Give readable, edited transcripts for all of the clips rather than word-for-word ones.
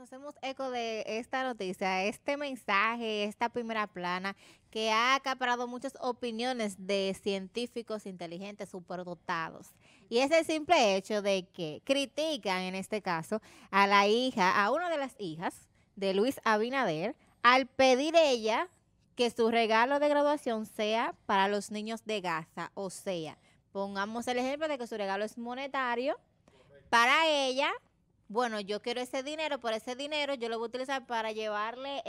nos hacemos eco de esta noticia, este mensaje, esta primera plana que ha acaparado muchas opiniones de científicos inteligentes superdotados. Y es el simple hecho de que critican, en este caso, a la hija, a una de las hijas de Luis Abinader, al pedir ella que su regalo de graduación sea para los niños de Gaza. O sea, pongamos el ejemplo de que su regalo es monetario. Para ella, bueno, yo quiero ese dinero, por ese dinero yo lo voy a utilizar para llevarle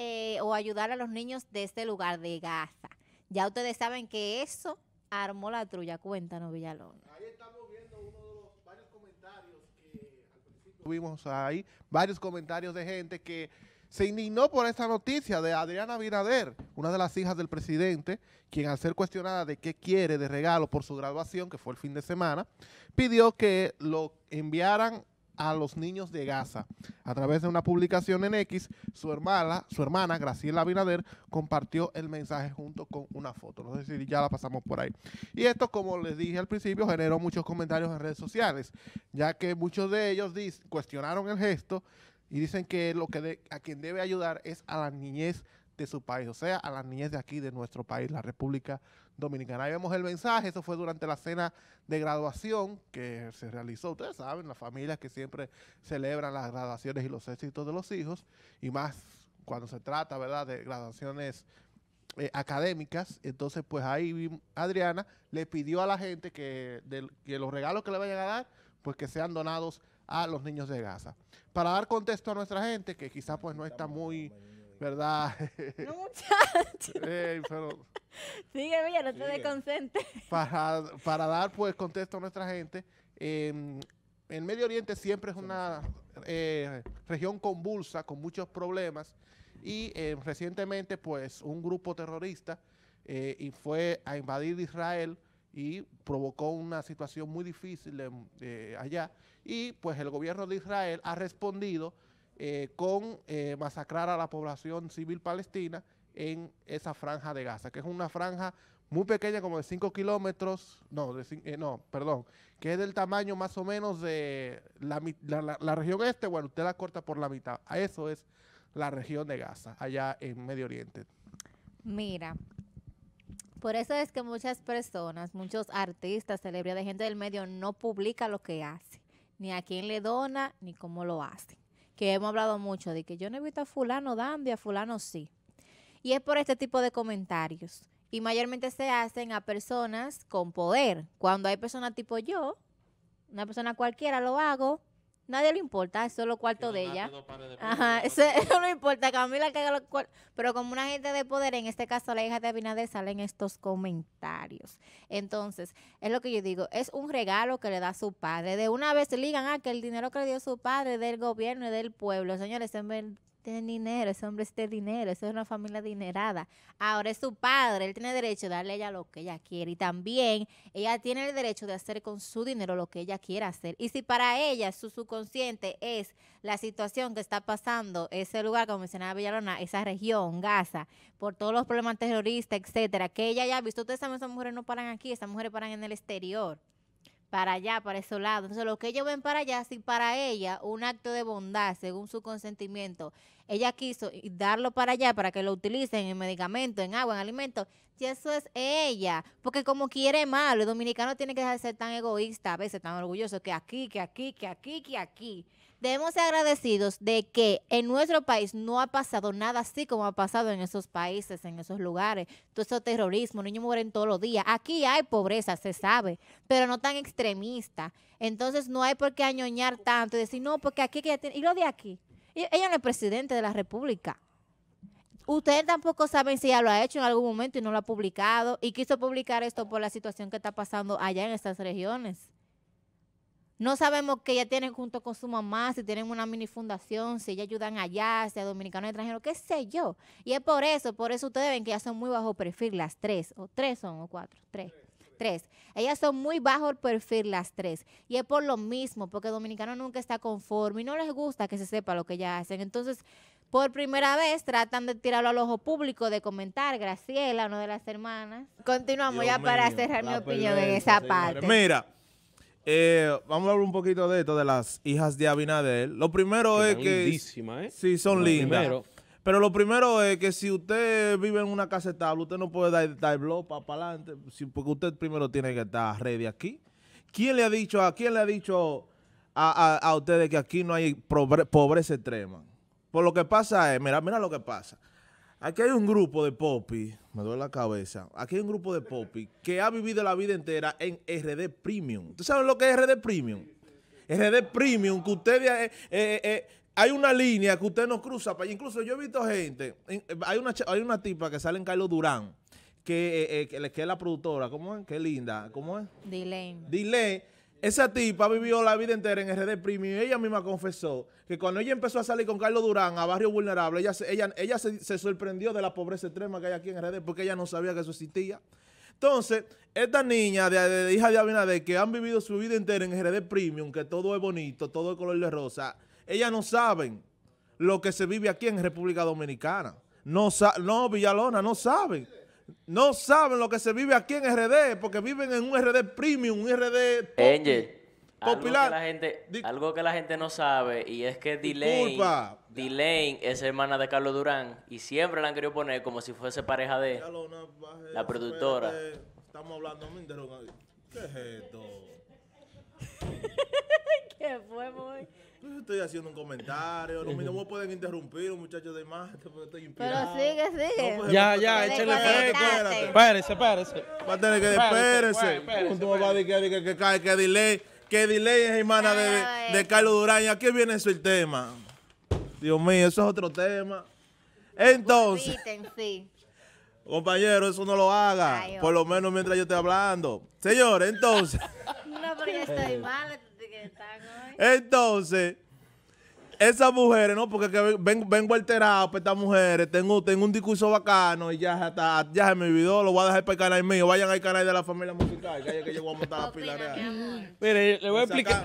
o ayudar a los niños de este lugar de Gaza. Ya ustedes saben que eso armó la trulla. Cuéntanos, Villalona. Ahí estamos viendo uno de los varios comentarios que al principio tuvimos ahí, varios comentarios de gente que se indignó por esta noticia de Adriana Binader, una de las hijas del presidente, quien al ser cuestionada de qué quiere de regalo por su graduación, que fue el fin de semana, pidió que lo enviaran a los niños de Gaza. A través de una publicación en X, su hermana Graciela Binader, compartió el mensaje junto con una foto. No sé si ya la pasamos por ahí. Y esto, como les dije al principio, generó muchos comentarios en redes sociales, ya que muchos de ellos cuestionaron el gesto, y dicen que a quien debe ayudar es a la niñez de su país, o sea, a la niñez de aquí, de nuestro país, la República Dominicana. Ahí vemos el mensaje, eso fue durante la cena de graduación que se realizó. Ustedes saben, las familias que siempre celebran las graduaciones y los éxitos de los hijos, y más cuando se trata, ¿verdad?, de graduaciones académicas. Entonces, pues ahí Adriana le pidió a la gente que los regalos que le vayan a dar, pues que sean donados a los niños de Gaza. Para dar contexto a nuestra gente, que quizás pues no está muy, ¿verdad? No, muchachos. Pero sigue, mira, no te desconcentres. Para dar pues contexto a nuestra gente, el Medio Oriente siempre es una región convulsa, con muchos problemas, y recientemente pues un grupo terrorista fue a invadir Israel y provocó una situación muy difícil allá, y pues el gobierno de Israel ha respondido con masacrar a la población civil palestina en esa franja de Gaza, que es una franja muy pequeña, como de 5 kilómetros, que es del tamaño más o menos de la región este. Bueno, usted la corta por la mitad, a eso es la región de Gaza, allá en Medio Oriente. Mira, por eso es que muchas personas, muchos artistas, celebridades, gente del medio no publica lo que hace, ni a quién le dona, ni cómo lo hace. Que hemos hablado mucho de que yo no he visto a fulano dando y a fulano sí. Y es por este tipo de comentarios. Y mayormente se hacen a personas con poder. Cuando hay personas tipo yo, una persona cualquiera, lo hago, nadie le importa, es solo cuarto de ella. Ajá, eso no importa, Camila que haga los cuartos. Pero como una gente de poder, en este caso la hija de Abinader, salen estos comentarios. Entonces, es lo que yo digo, es un regalo que le da su padre. De una vez ligan que el dinero que le dio su padre es del gobierno y del pueblo. Señores, ese hombre tiene dinero, ese hombre tiene dinero, eso es una familia adinerada. Ahora es su padre, él tiene derecho de darle a ella lo que ella quiere, y también ella tiene el derecho de hacer con su dinero lo que ella quiera hacer. Y si para ella su subconsciente es la situación que está pasando ese lugar, como mencionaba Villalona, esa región, Gaza, por todos los problemas terroristas, etcétera, que ella ya ha visto, ustedes saben, esas mujeres no paran aquí, esas mujeres paran en el exterior, para allá, para esos lados. Entonces, lo que ellos ven para allá, si para ella un acto de bondad, según su consentimiento, ella quiso darlo para allá, para que lo utilicen en medicamentos, en agua, en alimentos, y eso es ella, porque como quiere malo, el dominicano tiene que dejar de ser tan egoísta, a veces tan orgulloso, que aquí. Debemos ser agradecidos de que en nuestro país no ha pasado nada así como ha pasado en esos países, en esos lugares. Todo eso terrorismo, niños mueren todos los días. Aquí hay pobreza, se sabe, pero no tan extremista. Entonces no hay por qué añoñar tanto y decir, no, porque aquí, y lo de aquí. Ella no es presidente de la República. Ustedes tampoco saben si ella lo ha hecho en algún momento y no lo ha publicado, y quiso publicar esto por la situación que está pasando allá en estas regiones. No sabemos que ella tiene junto con su mamá, si tienen una mini fundación, si ella ayudan allá, si a dominicanos extranjeros, qué sé yo. Y es por eso ustedes ven que ellas son muy bajo perfil, las tres, o tres son, o cuatro, tres. Ellas son muy bajo perfil, las tres. Y es por lo mismo, porque el dominicano nunca está conforme y no les gusta que se sepa lo que ellas hacen. Entonces, por primera vez tratan de tirarlo al ojo público, de comentar. Graciela, una de las hermanas. Continuamos, Dios mío, para cerrar mi opinión en esa parte. Mira, Vamos a hablar un poquito de esto, de las hijas de Abinader. Lo primero que es que... Lindísima, ¿eh? Sí, son lindas. Pero lo primero es que si usted vive en una casa estable, usted no puede dar blog para adelante, porque usted primero tiene que estar ready aquí. ¿Quién le ha dicho a ustedes que aquí no hay pobreza extrema? Por lo que pasa es, mira lo que pasa. Aquí hay un grupo de popis, me duele la cabeza, aquí hay un grupo de popis que ha vivido la vida entera en RD Premium. ¿Tú sabes lo que es RD Premium? RD Premium, que ustedes... hay una línea que usted no cruza. Incluso yo he visto gente, hay una tipa que sale en Carlos Durán, que es la productora, ¿cómo es? Qué linda, ¿cómo es? Delay. Delay. Esa tipa vivió la vida entera en RD Premium y ella misma confesó que cuando ella empezó a salir con Carlos Durán a Barrio Vulnerable, ella se sorprendió de la pobreza extrema que hay aquí en RD porque ella no sabía que eso existía. Entonces, esta niña de hija de Abinader que han vivido su vida entera en RD Premium, que todo es bonito, todo es color de rosa, ellas no saben lo que se vive aquí en República Dominicana. Villalona, no saben. No saben lo que se vive aquí en RD, porque viven en un RD Premium, un RD popular. Algo que la gente no sabe, y es que Delay es hermana de Carlos Durán, y siempre la han querido poner como si fuese pareja de Villalona, la productora. Espérate, estamos hablando, me interrogan. ¿Qué es esto? ¿Qué fue, boy? Estoy haciendo un comentario, los mismos pueden interrumpir, los muchachos de más, pero estoy inspirado. Pero sigue. No, ya, échale frente. Espérese. Va a tener que espérese. Tú me vas a decir que Delay es hermana de Carlos Durán. Y aquí viene eso el tema. Dios mío, eso es otro tema. Entonces, compañero, eso no lo haga. Ay, por lo menos mientras yo esté hablando. Señores, entonces. No, porque estoy mal. Entonces, esas mujeres, ¿no? Porque vengo alterado para estas mujeres, tengo un discurso bacano y ya se me olvidó, lo voy a dejar para el canal mío. Vayan al canal de la familia musical, que yo voy a montar la pila real. Mire, le voy a explicar.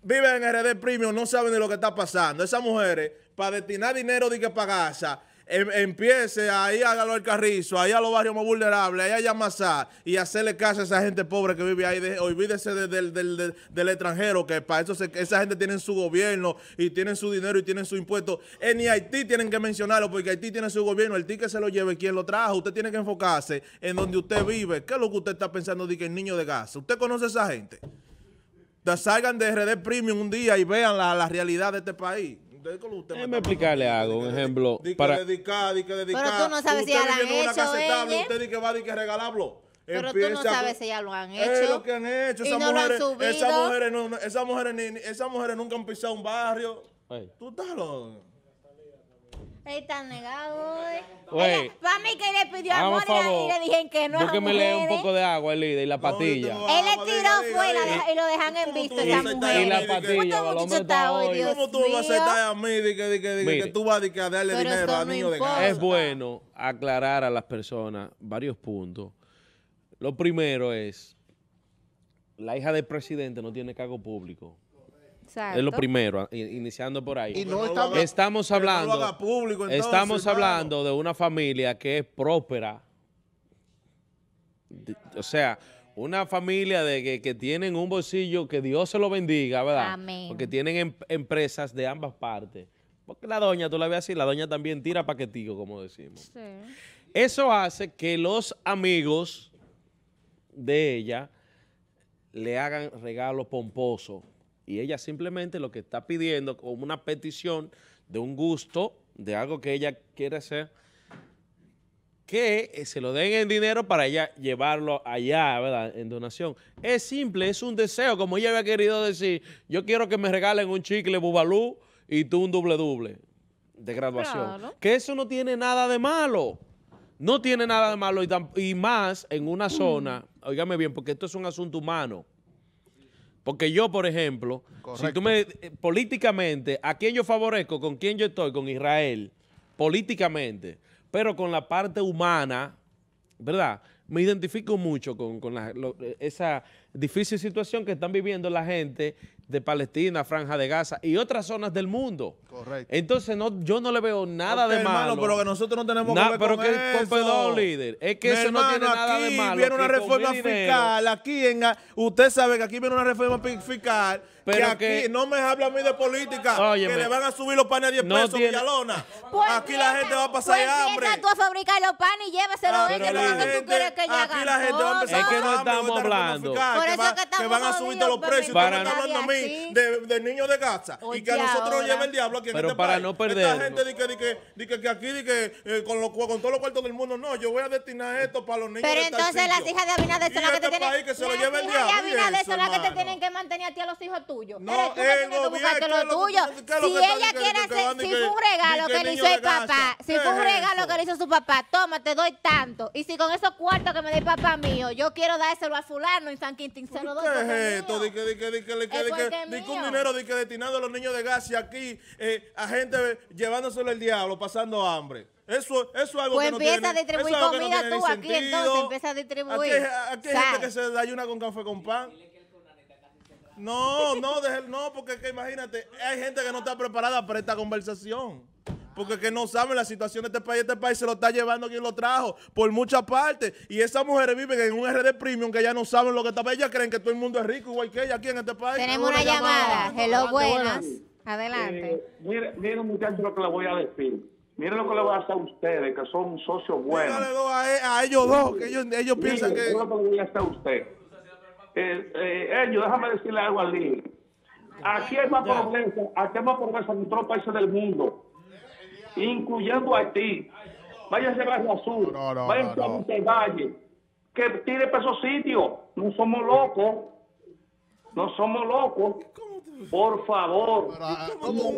Viven en RD Premium, no saben de lo que está pasando. Esas mujeres, para destinar dinero de que para Gaza, empiece ahí a los Carrizo, ahí a los barrios más vulnerables, ahí a Yamasá, y hacerle caso a esa gente pobre que vive ahí. Olvídese del extranjero, que para eso esa gente tiene su gobierno y tienen su dinero y tienen su impuesto. Ni Haití tienen que mencionarlo, porque Haití tiene su gobierno. Haití que se lo lleve quien lo trajo. Usted tiene que enfocarse en donde usted vive. ¿Qué es lo que usted está pensando de que el niño de Gaza? ¿Usted conoce a esa gente? Salgan de RD Premium un día y vean la realidad de este país. Déjame explicarle algo, un ejemplo. Pero tú no sabes si ya lo han hecho. Usted dice que va a regalarlo. Pero tú no sabes si ya lo han hecho. Es lo que han hecho. Y no lo han subido. Esas mujeres nunca han pisado un barrio. Tú estás loco. Él está negado hoy. Para mí que le pidió amor y le dijeron que no. Porque me lee un poco de agua, el líder, y la patilla. Él le tiró fuera y lo dejan en visto esa mujer. Y la patilla, ¿cómo tú vas a aceptar a mí que tú vas a darle dinero a niños de Gaza? Es bueno aclarar a las personas varios puntos. Lo primero es, la hija del presidente no tiene cargo público. Exacto. Es lo primero, iniciando por ahí. Y no estamos hablando de una familia que es próspera. O sea, una familia de que tienen un bolsillo, que Dios se lo bendiga, ¿verdad? Amén. Porque tienen empresas de ambas partes. Porque la doña, tú la ves así, la doña también tira paquetico, como decimos. Sí. Eso hace que los amigos de ella le hagan regalos pomposos. Y ella simplemente lo que está pidiendo como una petición de un gusto, de algo que ella quiere hacer, que se lo den en dinero para ella llevarlo allá, ¿verdad?, en donación. Es simple, es un deseo, como ella había querido decir, yo quiero que me regalen un chicle Bubalú y tú un doble de graduación. Claro. Que eso no tiene nada de malo. No tiene nada de malo y más en una zona, óigame bien, porque esto es un asunto humano. Porque yo, por ejemplo, correcto, si tú me políticamente, ¿a quién yo favorezco? ¿Con quién yo estoy? Con Israel, políticamente. Pero con la parte humana, ¿verdad? Me identifico mucho con esa difícil situación que están viviendo la gente de Palestina, Franja de Gaza y otras zonas del mundo. Correcto. Entonces no, yo no le veo nada de malo. Hermano, pero que nosotros no tenemos que ver pero con que eso. Perdón, líder, es que mi eso hermano, no tiene nada de malo. Aquí viene una reforma fiscal, aquí en, usted sabe que aquí viene una reforma fiscal, pero que aquí no me habla a mí de política, óyeme, que le van a subir los panes a 10 pesos, tiene... Villalona. Pues aquí empieza, la gente va a pasar hambre. Tú a fabricar los panes y llévaselo de que lo que tú quieres que yo haga. Aquí la gente va a empezar a pasar hambre. Es que no estamos hablando. Por eso que estamos van a subir los precios. Para no de niños de Gaza y que a nosotros nos lleve el diablo aquí en este país. No perder. Esta gente dice que aquí con todos los cuartos del mundo, no, yo voy a destinar esto para los niños de Gaza. Pero entonces las hijas de Abinader son las que te tienen que se lo lleve el diablo. Las hijas de Abinader son las que te tienen que mantener a ti a los hijos tuyos. No, tú tienes que buscarte lo tuyo. Si ella quiere hacer, si fue un regalo que le hizo el papá, si fue un regalo que le hizo su papá, toma, te doy tanto. Y si con esos cuartos que me dé papá mío, yo quiero dárselo a fulano en San Quintín, se lo doy. ¿Qué es esto? Dice un dinero destinado a los niños de Gaza y aquí a gente llevándoselo el diablo, pasando hambre. Eso es algo pues que no tiene. Pues empieza a distribuir comida no tú aquí, entonces empieza a distribuir. Aquí hay gente que se desayuna con café con pan. No, porque que imagínate, hay gente que no está preparada para esta conversación. Porque que no saben la situación de este país se lo está llevando quien lo trajo, por muchas partes. Y esas mujeres viven en un RD Premium que ya no saben lo que está. Ellas creen que todo el mundo es rico, igual que ella aquí en este país. Tenemos una llamada. Hello, buenas. Adelante. Miren, muchachos, lo que le voy a decir. Miren lo que le voy a hacer a ustedes, que son socios buenos. Dígale a ellos dos, que ellos piensan que... Miren, lo que le voy a hacer a ustedes. Ellos, déjame decirle algo al líder. Aquí hay más progreso, en todos los países del mundo, incluyendo Haití. Váyanse a Gracia Sur, váyanse a Montevalle, que tire para esos sitios. No somos locos. Por favor.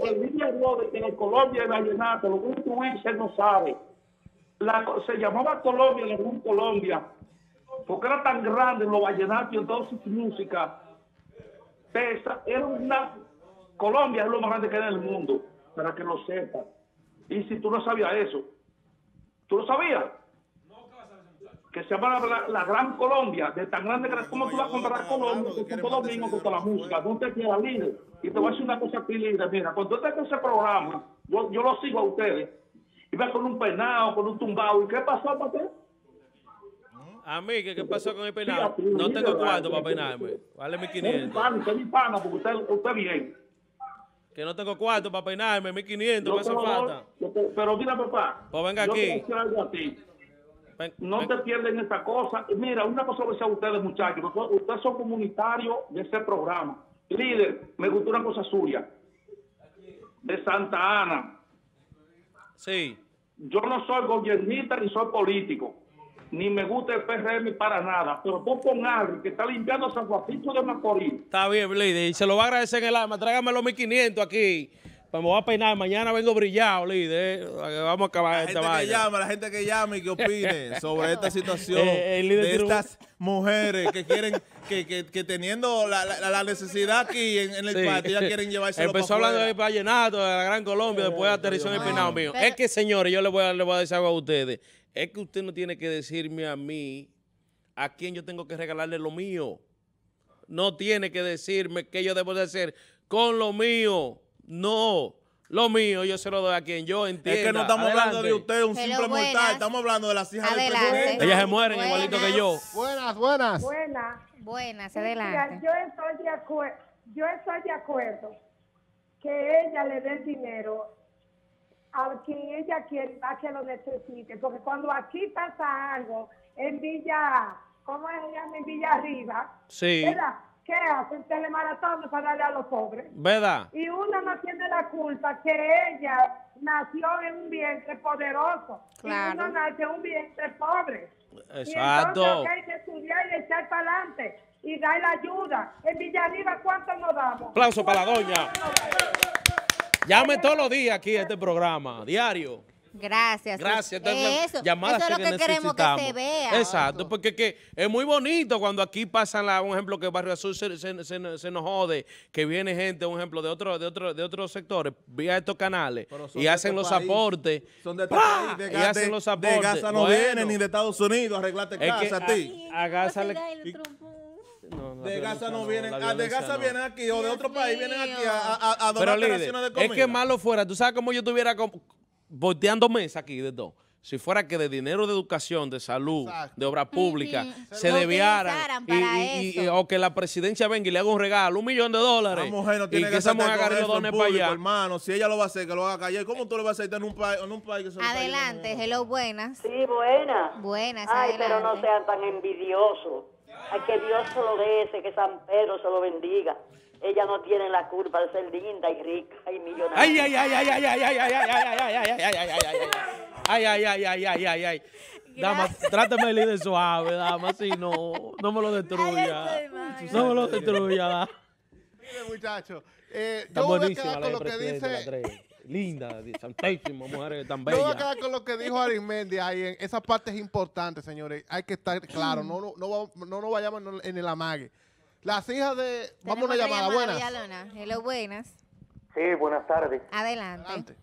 El día de en Colombia y Vallenato, lo que usted no sabe, se llamaba Colombia, la Gran Colombia, porque era tan grande en los vallenatos y en todas sus músicas. Era una... Colombia es lo más grande que era en el mundo, para que lo sepan. Y si tú no sabías eso, ¿tú lo sabías? Que se llama la Gran Colombia, de tan grande que era. ¿Cómo tú vas a comparar Colombia con todo domingo, con toda la música? ¿Dónde te queda, líder? Y te voy a decir una cosa a ti, líder. Mira, cuando usted hace ese programa, yo lo sigo a ustedes, y va con un penado, con un tumbado. ¿Y qué pasó, papá? A mí, ¿qué pasó con el penado? No tengo cuarto para peinarme. Vale 1500. Usted es mi pana, porque usted bien. Que no tengo cuarto para peinarme, 1500, me hace falta. Pero mira, papá, pues venga yo aquí. Te voy a decir algo a ti. Te pierden esta cosa. Mira, una cosa voy a decir a ustedes, muchachos. Ustedes son comunitarios de ese programa. Líder, me gustó una cosa suya. De Santa Ana. Sí. Yo no soy gobiernista ni soy político. Ni me gusta el PRM para nada, pero vos con alguien que está limpiando San Juanito de Macorís. Está bien, líder, y se lo va a agradecer en el alma. Tráigame los 1500 aquí, me voy a peinar, mañana vengo brillado, líder, vamos a acabar esta vaina. La gente que llama y que opine sobre esta situación de estas mujeres que quieren, que teniendo la necesidad aquí en el patio, ya quieren llevarse. Empezó hablando del vallenato, de la Gran Colombia, después aterrizó en el peinado mío. Es que, señores, yo les voy a decir algo a ustedes. Es que usted no tiene que decirme a mí a quién yo tengo que regalarle lo mío. No tiene que decirme qué yo debo de hacer con lo mío. No, lo mío yo se lo doy a quien yo entienda. Es que no estamos hablando de usted, un simple mortal. Estamos hablando de las hijas del presidente. Ellas se mueren igualito que yo. Buenas, adelante. Mira, yo estoy de acuerdo que ella le dé dinero a quien ella quiere, a que lo necesite, porque cuando aquí pasa algo en Villa, ¿cómo es ella? En Villa Arriba, sí, ¿verdad? ¿Qué hacen? Telemaratones para darle a los pobres, ¿verdad? Y uno no tiene la culpa que ella nació en un vientre poderoso, claro, y uno nace en un vientre pobre. Exacto. Y entonces hay que estudiar y echar para adelante y dar la ayuda. En Villa Arriba, ¿cuánto nos damos? Aplauso para la doña. Llame todos los días aquí a este programa, diario. Gracias. Llamadas eso es lo que queremos que se vea. Exacto, otro. Porque que es muy bonito cuando aquí pasan, un ejemplo, que Barrio Azul se nos jode, que viene gente, un ejemplo, de otros sectores, vía estos canales, y hacen los aportes. Son de y hacen los aportes. De Gaza no vienen, ni de Estados Unidos, arreglate casa a ti. A Gaza le... de Gaza no vienen, de Gaza no vienen aquí, o de otro país vienen aquí a donar donaciones de comida. Es que malo fuera, tú sabes cómo yo estuviera volteando mesa aquí de todo. Si fuera que de dinero de educación, de salud, exacto, de obra pública, se desviaran o que la presidencia venga y le haga un regalo, $1 millón de dólares. La mujer no tiene y que esa mujer agarre los dones para allá. Hermano, si ella lo va a hacer, que lo haga callar. ¿Cómo tú le vas a hacer en un país que se lo adelante, país, hello, buenas. Sí, buenas. Buenas, ay, adelante, pero no sean tan envidiosos. Ay, que Dios se lo dé, que San Pedro se lo bendiga. Ella no tiene la culpa de ser linda y rica y millonaria. Ay, ay, ay, ay, ay, ay, ay, ay, ay, ay, ay, ay, ay, ay, ay, ay, ay, ay, ay, ay, ay. Dama, tráteme el líder suave, dama, si no, no me lo destruya. No me lo destruya. Mire, muchacho, yo voy a quedar con lo que dice... Linda, santísima, mujeres tan bellas. Yo voy a quedar con lo que dijo Arismendi ahí. Esa parte es importante, señores. Hay que estar claro, no vayamos en el amague. Las hijas de... Vamos a una llamada, buenas. Villalona. Hello, buenas. Sí, buenas tardes. Adelante. Adelante.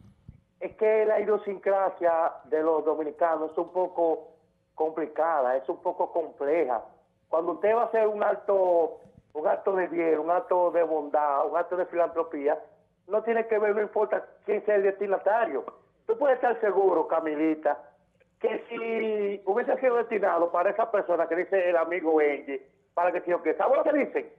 Es que la idiosincrasia de los dominicanos es un poco complicada, es un poco compleja. Cuando usted va a hacer un acto de bien, un acto de bondad, un acto de filantropía, no tiene que ver, no importa quién sea el destinatario. Tú puedes estar seguro, Camilita, que si hubiese sido destinado para esa persona que dice el amigo Engie, para que si que ¿sabes lo que dicen?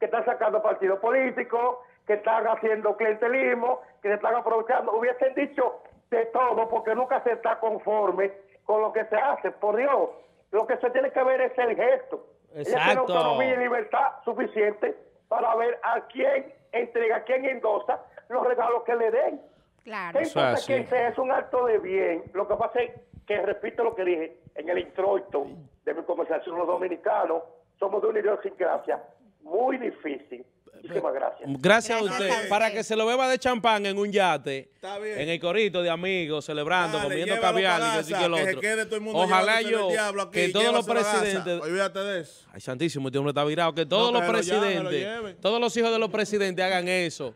Que están sacando partidos políticos, que están haciendo clientelismo, que se están aprovechando. Hubiesen dicho de todo porque nunca se está conforme con lo que se hace. Por Dios, lo que se tiene que ver es el gesto. Exacto. Ella tiene autonomía y libertad suficiente para ver a quién entrega, a quién endosa los regalos que le den. Claro. Entonces, que ese es un acto de bien. Lo que pasa es que, repito lo que dije en el introito de mi conversación, los dominicanos somos de una idiosincrasia muy difícil. Muchísimas gracias. Gracias a usted. Para que se lo beba de champán en un yate, está bien, en el corito de amigos, celebrando, dale, comiendo caviar y así que el otro. Que todo el mundo ojalá yo, aquí, que todos los presidentes... Olvídate de eso. Ay, santísimo, este hombre está virado. Que todos los presidentes, todos los hijos de los presidentes hagan eso.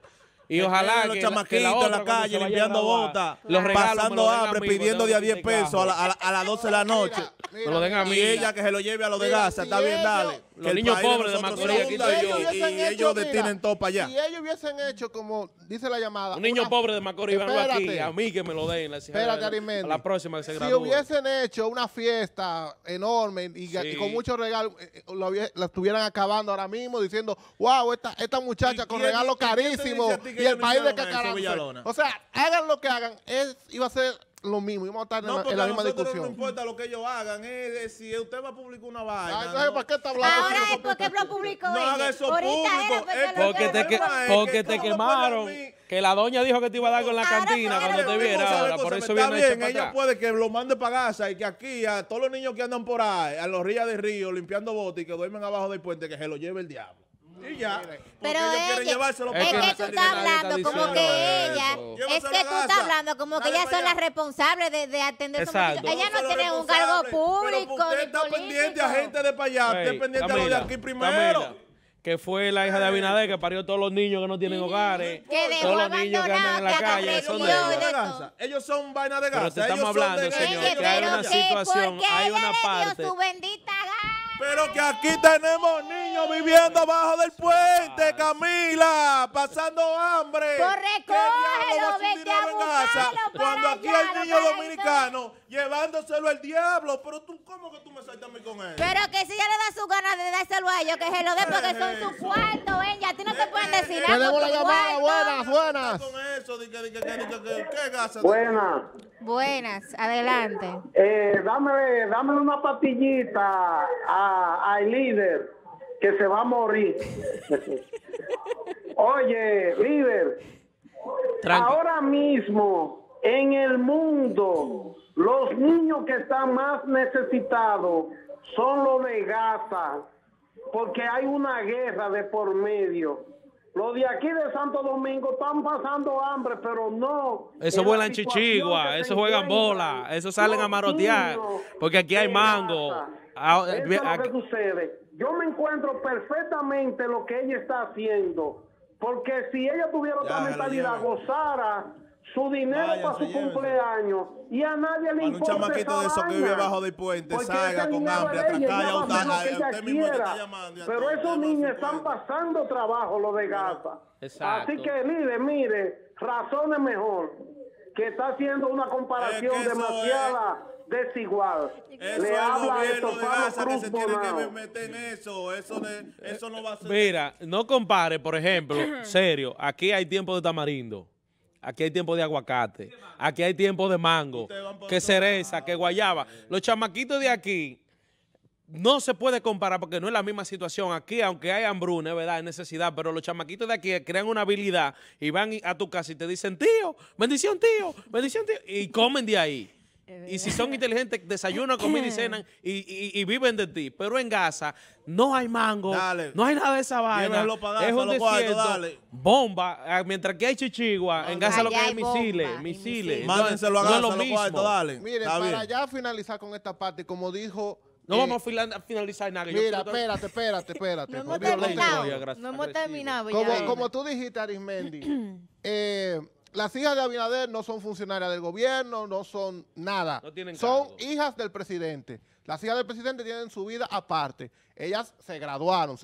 Y ojalá los chamaquitos en la calle limpiando botas, pasando hambre, pidiendo de a 10 pesos a las 12 de la noche. Me lo den a mí. Y ella que se lo lleve a los de Gaza, está bien, dale. Los niños pobres de Macorís aquí estoy yo. Y ellos destinen todo para allá. Si ellos hubiesen hecho, como dice la llamada... Un niño pobre de Macorís, van aquí, a mí que me lo den. Espérate, Arismendi. La próxima que se gradúe. Si hubiesen hecho una fiesta enorme y con muchos regalos, la estuvieran acabando ahora mismo diciendo, wow, esta muchacha con regalos carísimos y el país de Cacarán. O sea, hagan lo que hagan, iba a ser lo mismo, íbamos a estar en la misma discusión. No importa lo que ellos hagan, si usted va a publicar una vaina. Ay, entonces, ¿para qué está hablando? Ahora es porque lo publicó. No haga eso público. Porque te quemaron. Que la doña dijo que te iba a dar con la cantina cuando te viera ahora, por eso viene hecha para acá. Ella puede que lo mande para Gaza y que aquí a todos los niños que andan por ahí, a los ríos de río, limpiando botes y que duermen abajo del puente, que se lo lleve el diablo. Y ya, pero es que tú estás hablando como que ella, es que tú estás hablando como que ellas son las responsables de atender a su mundo. Ellas no tienen un cargo público. Pero usted está pendiente a gente de para allá, usted pendiente a los de aquí primero. Que fue la hija de Abinader que parió todos los niños que no tienen hogares, todos los niños que andan en la calle, son de ellos. Ellos son vainas de Gaza. Pero te estamos hablando, señor, que hay una situación, hay una parte. Pero que aquí tenemos niños viviendo abajo del puente, Camila, pasando hambre. Recógelo, vete a buscarlo cuando aquí hay niños dominicanos llevándoselo al diablo. Pero tú, ¿cómo que tú me saltas a mí con él? Pero que si ya le da su ganas de dárselo a ellos, que se lo dé porque son sus cuartos, ven, ya a ti no te pueden decir nada. Tenemos la llamada, buenas, buenas. Con eso, ¿qué Gaza? Buenas. Buenas, adelante. Dame una pastillita al líder que se va a morir. Oye, líder, ahora mismo en el mundo los niños que están más necesitados son los de Gaza, porque hay una guerra de por medio. Los de aquí de Santo Domingo están pasando hambre, pero no. Eso vuelan chichigua, eso juegan bola, eso salen a marotear, porque aquí hay mango. Eso es lo que sucede. Yo me encuentro perfectamente lo que ella está haciendo, porque si ella tuviera otra mentalidad, gozara su dinero para su cumpleaños y a nadie le importa. Un chamaquito de esos que vive abajo del puente, salga con hambre, atracada y autada. Usted mismo está llamando. Pero esos niños están pasando trabajo, lo de Gaza. Exacto. Así que mire, razones mejor, que está haciendo una comparación demasiada desigual. Eso le habla a estos panas que se tienen que meter en eso. Eso no va a ser. Mira, no compare, por ejemplo, serio, aquí hay tiempo de tamarindo, aquí hay tiempo de aguacate, aquí hay tiempo de mango, que cereza, que guayaba. Los chamaquitos de aquí no se puede comparar porque no es la misma situación. Aquí, aunque hay hambruna, es verdad, hay necesidad, pero los chamaquitos de aquí crean una habilidad y van a tu casa y te dicen, tío, bendición, tío, y comen de ahí. Y si son inteligentes, desayunan, comen y cenan y viven de ti. Pero en Gaza no hay mango, no hay nada de esa vaina. Es un desierto, bomba. Mientras que hay chichigua, en Gaza lo que hay misiles. Mándenselo a Gaza, no es lo mismo. Miren, para ya finalizar con esta parte, como dijo... No vamos a finalizar nada. Mira, espérate. No hemos terminado. Como tú dijiste, Arismendi, las hijas de Abinader no son funcionarias del gobierno, no son nada. No son hijas del presidente. Las hijas del presidente tienen su vida aparte. Ellas se graduaron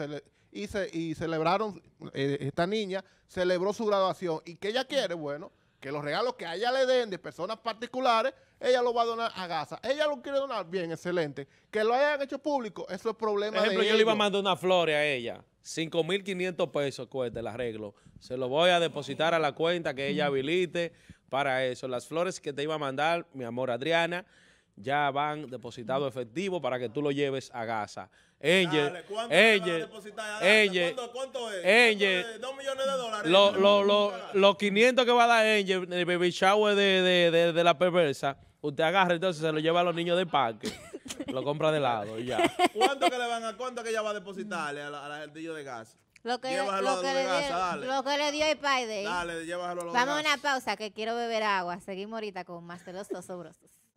y celebraron, esta niña celebró su graduación. ¿Y qué ella quiere? Bueno, que los regalos que a ella le den de personas particulares, ella lo va a donar a Gaza. Ella lo quiere donar, bien, excelente. Que lo hayan hecho público, eso es problema de ellos. Por ejemplo, yo le iba a mandar una flor a ella. 5.500 pesos cuesta el arreglo. Se lo voy a depositar a la cuenta que ella habilite para eso. Las flores que te iba a mandar, mi amor Adriana, ya van depositado efectivo para que tú lo lleves a Gaza. Angel, ¿cuánto es? Angel, $2 millones. Los 500 que va a dar Angel, el baby shower de la perversa, usted agarra, entonces se lo lleva a los niños del parque. Lo compra de lado y ya. ¿Cuánto que ella va a depositarle a la gentillo de Gaza? Lo que le dio el Payday. Dale, llévaselo a los Gaza. Vamos a una pausa que quiero beber agua. Seguimos ahorita con más de los osobrosos.